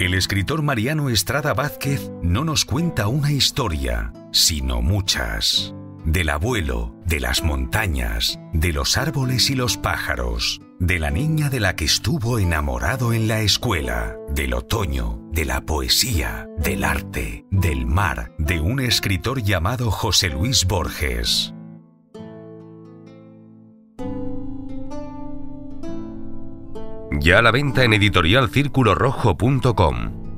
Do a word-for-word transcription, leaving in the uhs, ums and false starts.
El escritor Mariano Estrada Vázquez no nos cuenta una historia, sino muchas. Del abuelo, de las montañas, de los árboles y los pájaros, de la niña de la que estuvo enamorado en la escuela, del otoño, de la poesía, del arte, del mar, de un escritor llamado José Luis Borges. Ya a la venta en editorial circulo rojo punto com.